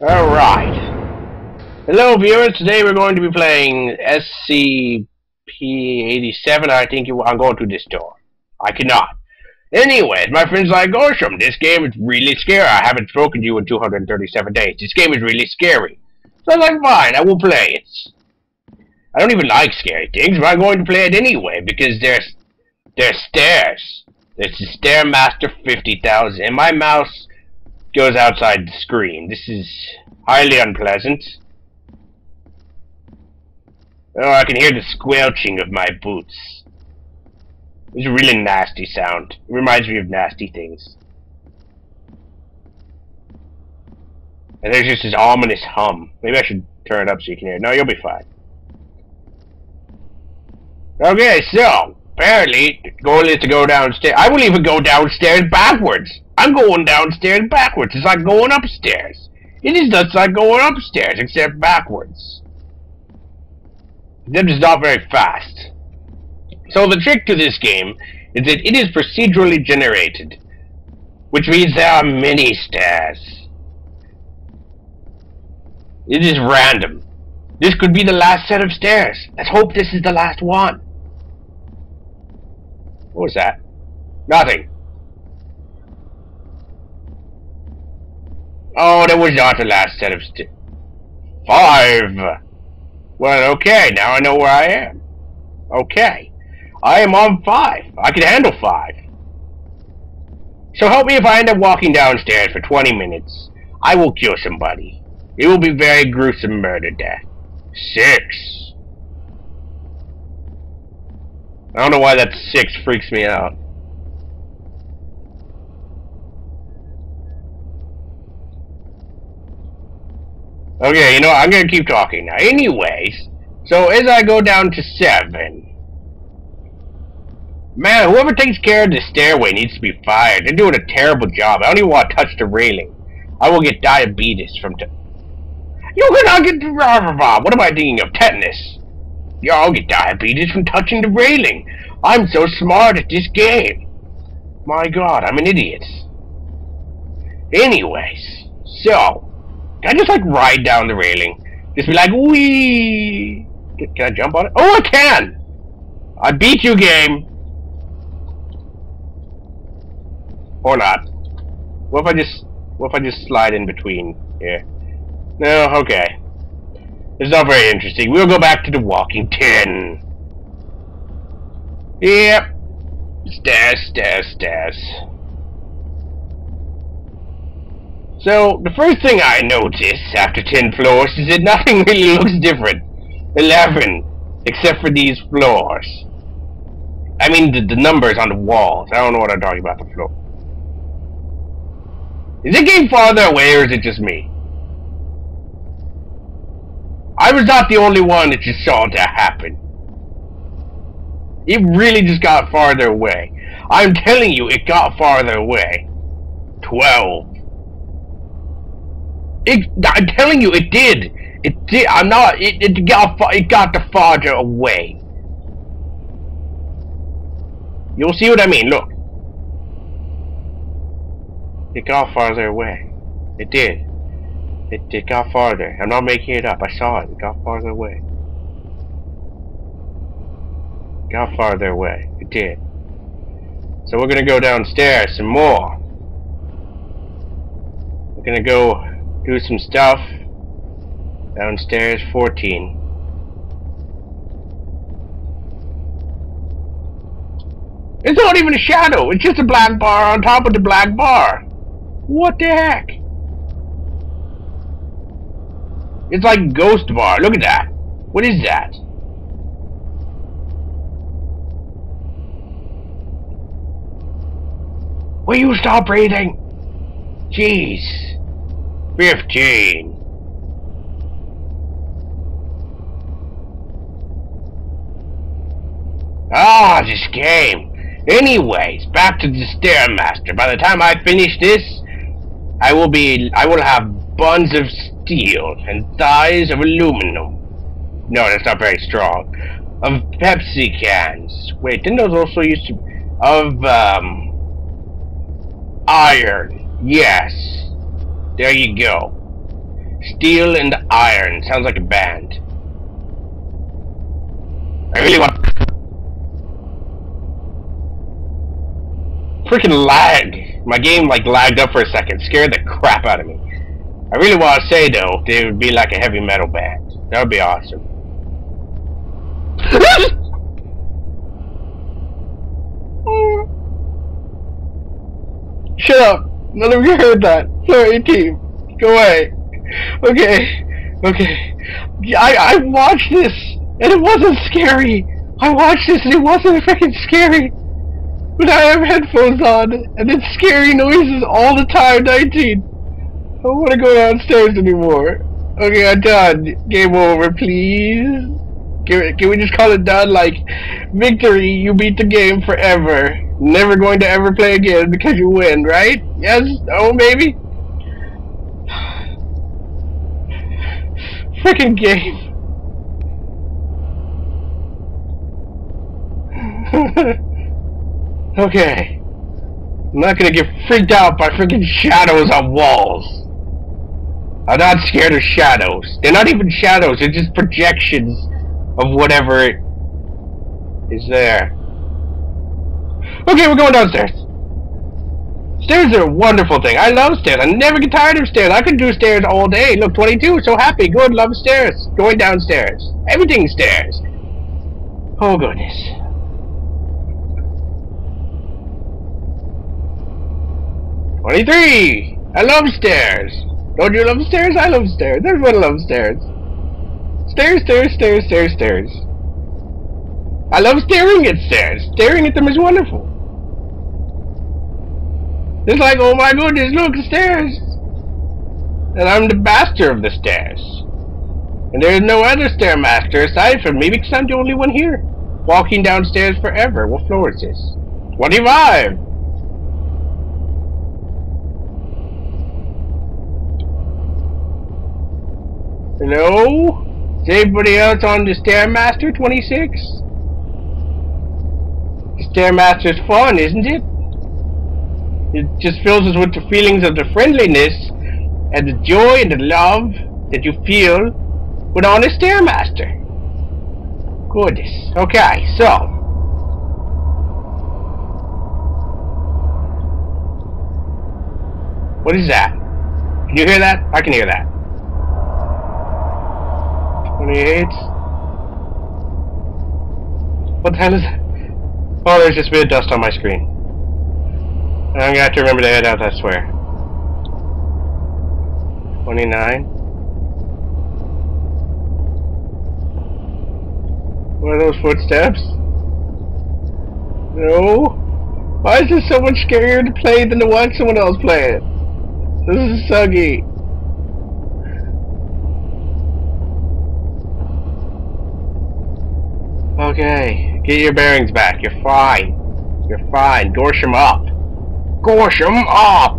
Alright. Hello viewers, today we're going to be playing SCP-087. I think I'm going to this door. I cannot. Anyways, my friends like Gorshum, this game is really scary. I haven't spoken to you in 237 days. This game is really scary. So I was like, fine, I will play it. I don't even like scary things, but I'm going to play it anyway because there's stairs. There's the Stairmaster 50,000 and my mouse goes outside the screen. This is highly unpleasant. Oh, I can hear the squelching of my boots. It's a really nasty sound. It reminds me of nasty things. And there's just this ominous hum. Maybe I should turn it up so you can hear it. No, you'll be fine. Okay, so apparently the goal is to go downstairs. I will even go downstairs backwards. I'm going downstairs backwards. It's like going upstairs. It is just like going upstairs, except backwards. That is not very fast. So the trick to this game is that it is procedurally generated, which means there are many stairs. It is random. This could be the last set of stairs. Let's hope this is the last one. What was that? Nothing. Oh, that was not the last set of stairs. 5. Well, okay, now I know where I am. Okay. I am on 5. I can handle 5. So help me if I end up walking downstairs for 20 minutes. I will kill somebody. It will be very gruesome murder death. 6. I don't know why that 6 freaks me out. Okay, you know, I'm gonna keep talking now. Anyways, so as I go down to 7... Man, whoever takes care of the stairway needs to be fired. They're doing a terrible job. I don't even want to touch the railing. I will get diabetes from... You cannot get... What am I thinking of? Tetanus. Yeah, I'll get diabetes from touching the railing. I'm so smart at this game. My god, I'm an idiot. Anyways, so... Can I just, like, ride down the railing? Just be like, wee. Can I jump on it? Oh, I can! I beat you, game! Or not. What if I just slide in between here? No, okay. It's not very interesting. We'll go back to the walking tin. Yep. Stairs. So the first thing I notice after 10 floors is that nothing really looks different. 11, except for these floors. I mean the numbers on the walls. I don't know what I'm talking about the floor. Is it getting farther away or is it just me? I was not the only one that just saw that happen. It really just got farther away. I'm telling you, it got farther away. 12. I'm telling you, it did. It did. I'm not. It got the farther away. You'll see what I mean. Look. It got farther away. It did. It got farther. I'm not making it up. I saw it. It got farther away. It got farther away. It did. So we're gonna go downstairs some more. We're gonna go do some stuff. Downstairs 14. It's not even a shadow. It's just a black bar on top of the black bar. What the heck? It's like ghost bar. Look at that. What is that? Will you stop breathing? Jeez. 15. Ah, this game. Anyways, back to the Stairmaster. By the time I finish this, I will have buns of steel and thighs of aluminum. No, that's not very strong. Of Pepsi cans. Wait, didn't those also used to... Of, iron. Yes. There you go. Steel and iron. Sounds like a band. I really want... Freaking lag. My game, like, lagged up for a second. Scared the crap out of me. I really want to say, though, they would be like a heavy metal band. That would be awesome. Shut up. None of you heard that. Sorry, team. Go away. Okay. Okay. I watched this, and it wasn't scary. I watched this, and it wasn't freaking scary. But I have headphones on, and it's scary noises all the time, 19. I don't want to go downstairs anymore. Okay, I'm done. Game over, please. Can we just call it done? Like, victory, you beat the game forever. Never going to ever play again because you win, right? Yes? Oh, maybe? Frickin' game. Okay. I'm not gonna get freaked out by freaking shadows on walls. I'm not scared of shadows. They're not even shadows, they're just projections of whatever is there. Okay, we're going downstairs. Stairs are a wonderful thing. I love stairs. I never get tired of stairs. I could do stairs all day. Look, 22, so happy. Good, love stairs. Going downstairs. Everything's stairs. Oh, goodness. '23! I love stairs. Don't you love stairs? I love stairs. Everyone loves stairs. Stairs, stairs, stairs, stairs, stairs. I love staring at stairs. Staring at them is wonderful. It's like, oh my goodness, look, the stairs. And I'm the master of the stairs. And there is no other Stairmaster aside from me because I'm the only one here. Walking downstairs forever. What floor is this? 25! Hello? Is anybody else on the Stairmaster 26? Stairmaster's fun, isn't it? It just fills us with the feelings of the friendliness and the joy and the love that you feel when on a Stairmaster. Goodness. Okay, so. What is that? Can you hear that? I can hear that. 28. What the hell is that? Oh, there's just a bit of dust on my screen. I'm gonna have to remember to head out, I swear. 29. What are those footsteps? No. Why is this so much scarier to play than to watch someone else play it? This is suggy. Okay. Get your bearings back. You're fine. You're fine. Gorshum up. Gorshum up!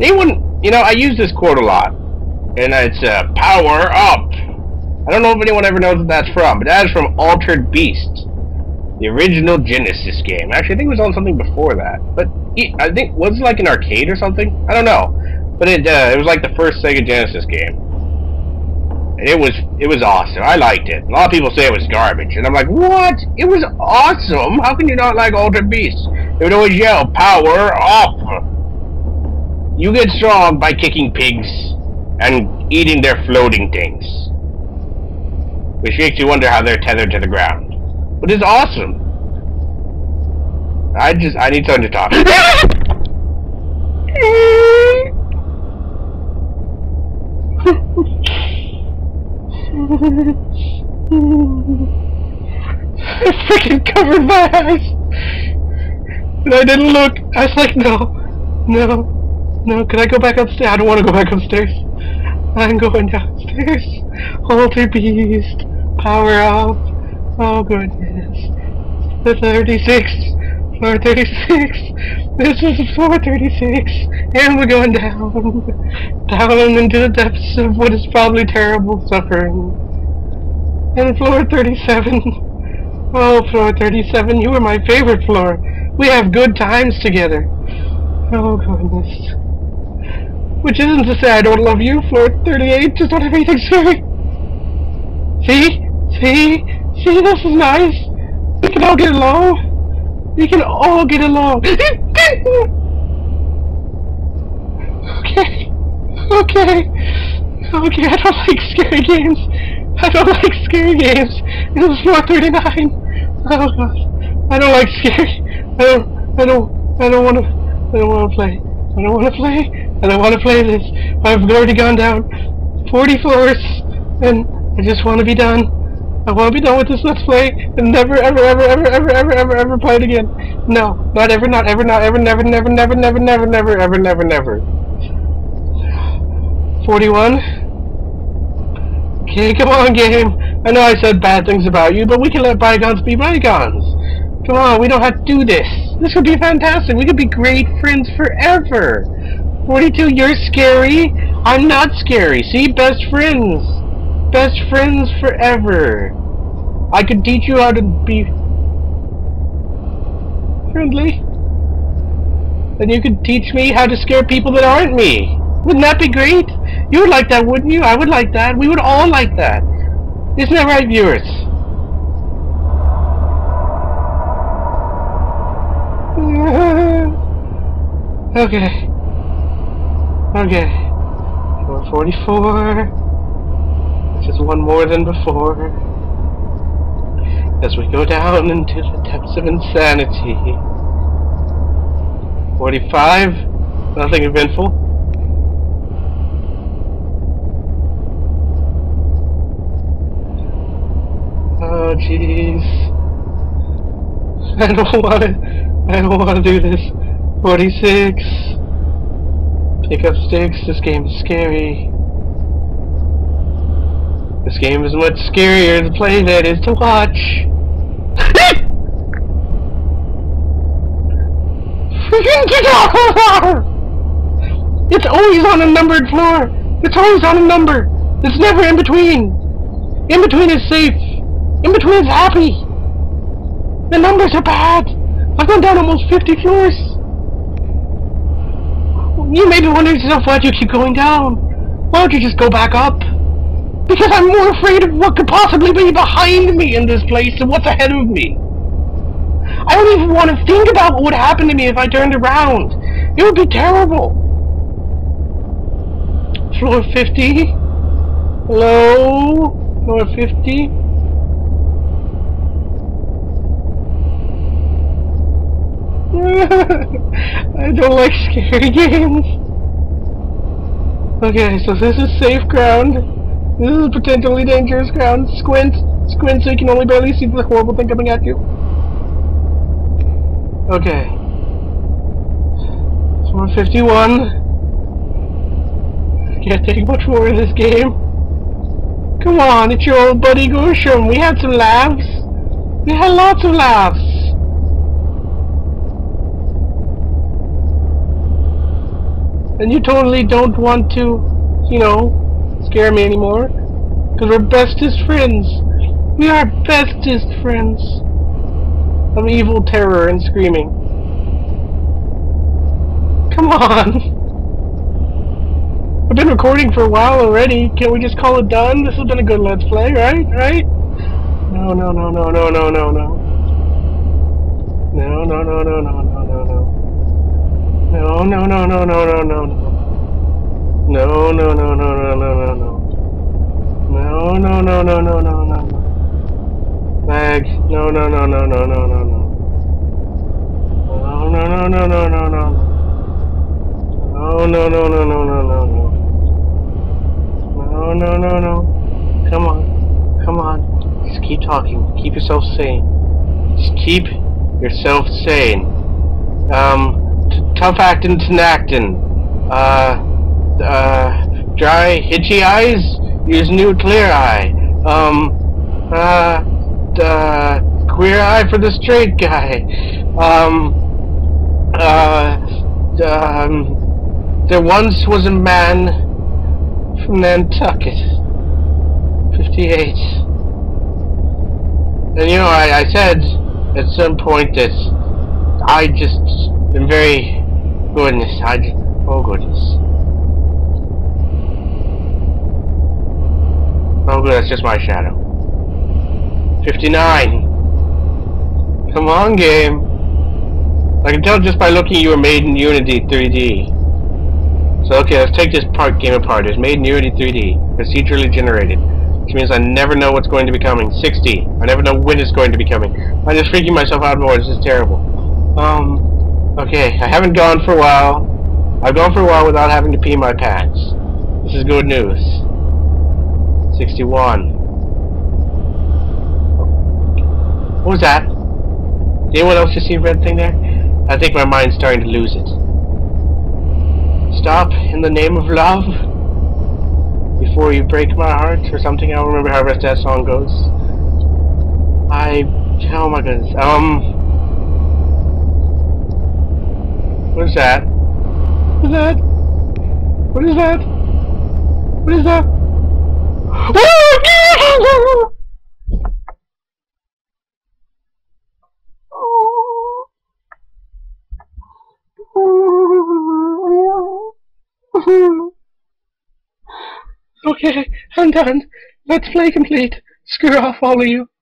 Anyone, you know, I use this quote a lot, and it's power up. I don't know if anyone ever knows what that's from, but that is from Altered Beast, the original Genesis game. Actually, I think it was on something before that, but I think was it like an arcade or something? I don't know, but it was like the first Sega Genesis game, and it was awesome. I liked it. A lot of people say it was garbage, and I'm like, what? It was awesome. How can you not like Altered Beast? They would always yell, power up! You get strong by kicking pigs and eating their floating things. Which makes you wonder how they're tethered to the ground. But it's awesome. I need someone to talk. I freaking covered my eyes! And I didn't look. I was like, no, no, no. Can I go back upstairs? I don't want to go back upstairs. I'm going downstairs. Altered Beast. Power up. Oh, goodness. The 36. Floor 36. This is floor 36. And we're going down. Down into the depths of what is probably terrible suffering. And floor 37. Oh, floor 37. You were my favorite floor. We have good times together. Oh, goodness. Which isn't to say I don't love you, Floor 38, just don't have anything to say. See, this is nice. We can all get along. Okay, I don't like scary games. This is Floor 39. Oh god. I don't like scary. I don't want to play this. I've already gone down 40 floors, and I just want to be done. I want to be done with this Let's Play, and never, ever play it again. No, not ever, not ever, not ever, never. 41. Okay, come on, game. I know I said bad things about you, but we can let bygones be bygones. Come on, we don't have to do this. This would be fantastic. We could be great friends forever. 42, you're scary. I'm not scary. See, best friends. Best friends forever. I could teach you how to be friendly. Then you could teach me how to scare people that aren't me. Wouldn't that be great? You would like that, wouldn't you? I would like that. We would all like that. Isn't that right, viewers? Okay. Okay. 44. This is one more than before. As we go down into the depths of insanity. 45. Nothing eventful. I don't wanna do this. 46. Pick up sticks, this game is scary. This game is much scarier to play than it is to watch. Freaking guitar! It's always on a numbered floor! It's always on a number! It's never in between! In between is safe! In between is happy! The numbers are bad! I've gone down almost 50 floors! You may be wondering yourself, why do you keep going down? Why don't you just go back up? Because I'm more afraid of what could possibly be behind me in this place than what's ahead of me. I don't even want to think about what would happen to me if I turned around. It would be terrible. Floor 50. Hello? Floor 50. I don't like scary games. Okay, so this is safe ground. This is potentially dangerous ground. Squint. Squint so you can only barely see the horrible thing coming at you. Okay. 451. Can't take much more in this game. Come on, it's your old buddy Gorshum. We had some laughs. We had lots of laughs. And you totally don't want to, you know, scare me anymore. Because we're bestest friends. We are bestest friends. Of evil terror and screaming. Come on. I've been recording for a while already. Can't we just call it done? This has been a good Let's Play, right? Right? No. Come on. Just keep talking. Keep yourself sane. Tough actin, tenactin. Dry, itchy eyes? Use new clear eye. Queer eye for the straight guy. There once was a man from Nantucket. 58. And you know, I said at some point that I just am very... Goodness, oh goodness. Hopefully that's just my shadow. 59. Come on, game. I can tell just by looking you were made in Unity 3D. So okay, let's take this part game apart. It's made in Unity 3D. Procedurally generated. Which means I never know what's going to be coming. 60. I never know when it's going to be coming. I'm just freaking myself out more. This is terrible. Okay, I haven't gone for a while. I've gone for a while without having to pee my pants. This is good news. 61. What was that? Did anyone else just see a red thing there? I think my mind's starting to lose it. Stop in the name of love before you break my heart or something. I don't remember how the rest of that song goes. Oh my goodness. What is that? What is that? What is that? What is that? Okay, I'm done. Let's play complete. Screw off all of you.